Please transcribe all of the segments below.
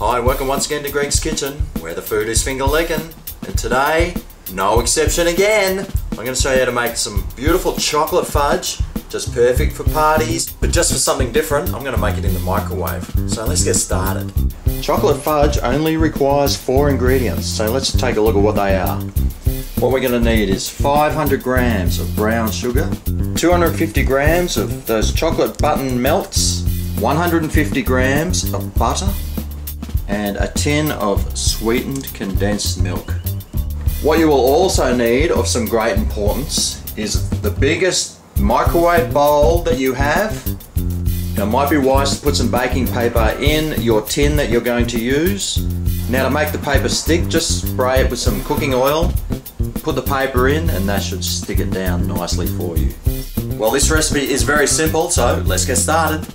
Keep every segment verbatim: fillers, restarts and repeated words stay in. Hi and welcome once again to Greg's Kitchen, where the food is finger licking, and today, no exception again, I'm going to show you how to make some beautiful chocolate fudge, just perfect for parties, but just for something different, I'm going to make it in the microwave. So let's get started. Chocolate fudge only requires four ingredients, so let's take a look at what they are. What we're going to need is five hundred grams of brown sugar, two hundred fifty grams of those chocolate button melts, one hundred fifty grams of butter, and a tin of sweetened condensed milk. What you will also need, of some great importance, is the biggest microwave bowl that you have. Now, it might be wise to put some baking paper in your tin that you're going to use. Now, to make the paper stick, just spray it with some cooking oil, put the paper in, and that should stick it down nicely for you. Well, this recipe is very simple, so let's get started.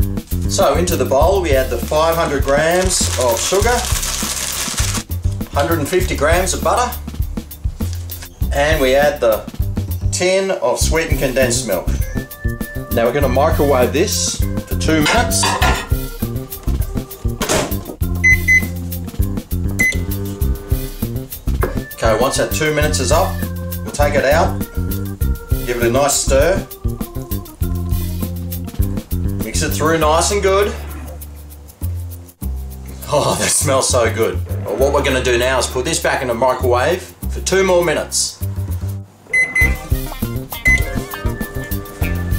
So into the bowl we add the five hundred grams of sugar, one hundred fifty grams of butter, and we add the tin of sweetened condensed milk. Now we're going to microwave this for two minutes. Okay, once that two minutes is up, we'll take it out, give it a nice stir. Mix it through nice and good. Oh, that smells so good. Well, what we're going to do now is put this back in the microwave for two more minutes.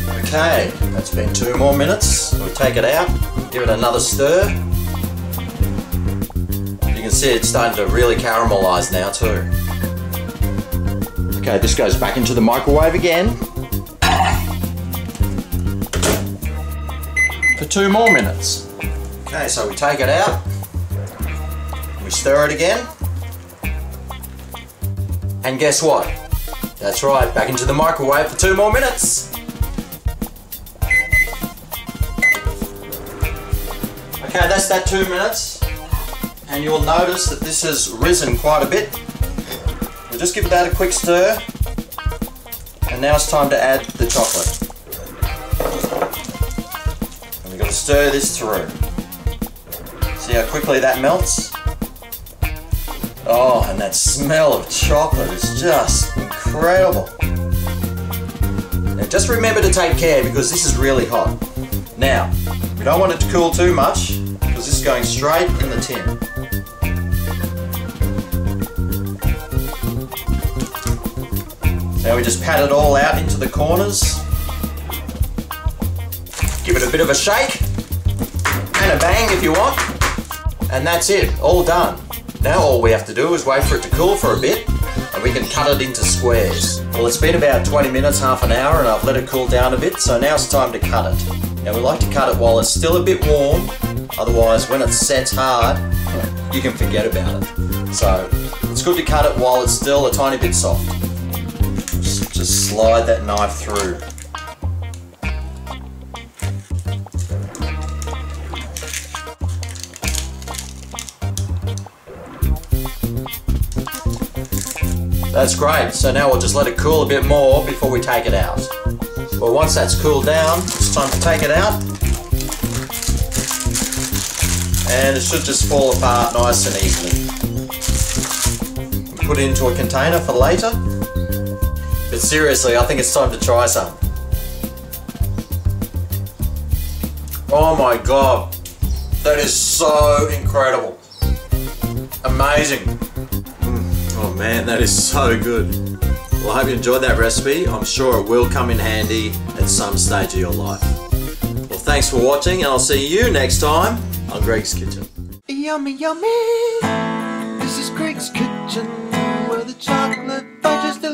Okay, that's been two more minutes. We'll take it out, give it another stir. You can see it's starting to really caramelise now too. Okay, this goes back into the microwave again. For two more minutes. Okay, so we take it out, we stir it again, and guess what? That's right, back into the microwave for two more minutes. Okay, that's that two minutes, and you'll notice that this has risen quite a bit. We'll just give that a quick stir, and now it's time to add the chocolate. Stir this through. See how quickly that melts? Oh, and that smell of chocolate is just incredible. Now just remember to take care because this is really hot. Now, we don't want it to cool too much because this is going straight in the tin. Now we just pat it all out into the corners. Give it a bit of a shake. And a bang if you want, and that's it, all done. Now all we have to do is wait for it to cool for a bit and we can cut it into squares. Well, it's been about twenty minutes, half an hour, and I've let it cool down a bit, so now it's time to cut it. Now we like to cut it while it's still a bit warm, otherwise when it sets hard, you can forget about it. So it's good to cut it while it's still a tiny bit soft. Just, just slide that knife through. That's great, so now we'll just let it cool a bit more before we take it out. Well, once that's cooled down, it's time to take it out. And it should just fall apart nice and easily. Put it into a container for later. But seriously, I think it's time to try some. Oh my God, that is so incredible. Amazing. Oh man, that is so good. Well, I hope you enjoyed that recipe. I'm sure it will come in handy at some stage of your life. Well, thanks for watching, and I'll see you next time on Greg's Kitchen. Yummy, yummy. This is Greg's Kitchen, where the chocolate fudge is